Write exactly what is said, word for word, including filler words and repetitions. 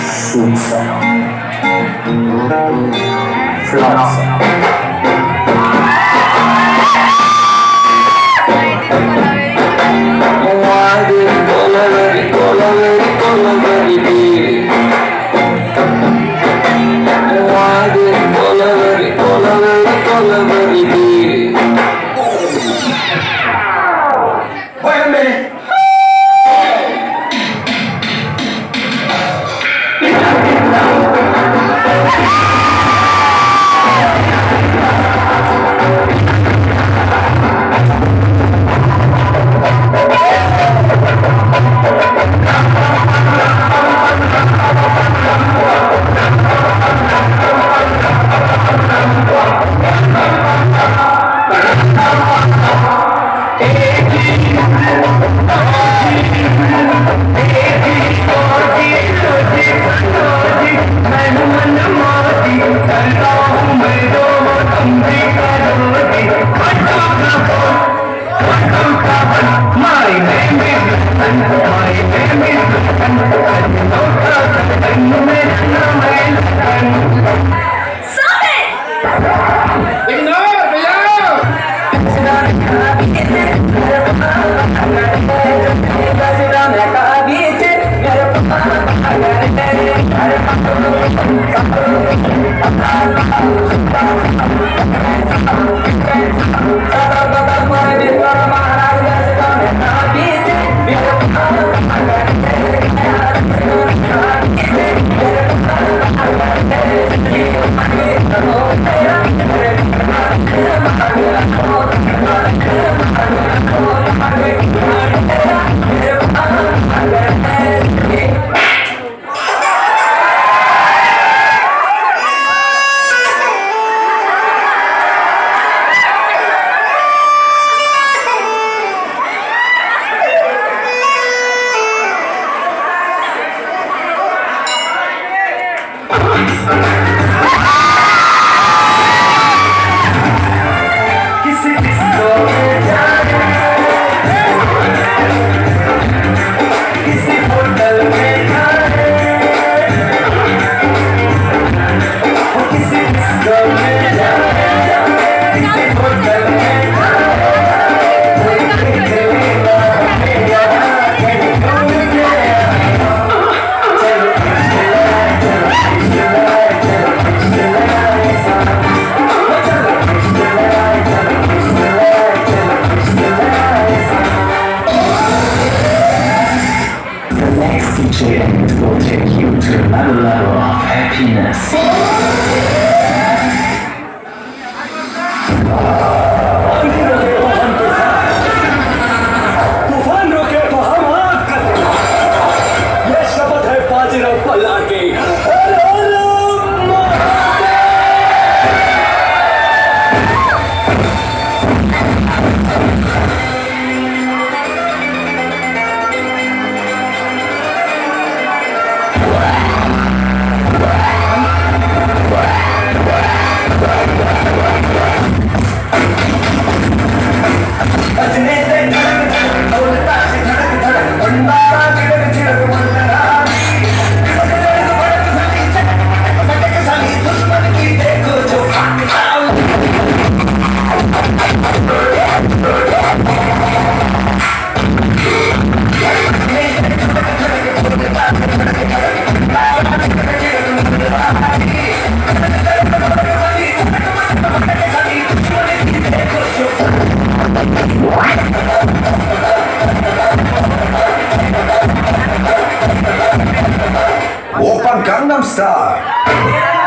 Susa, Flazza. Gangnam Style.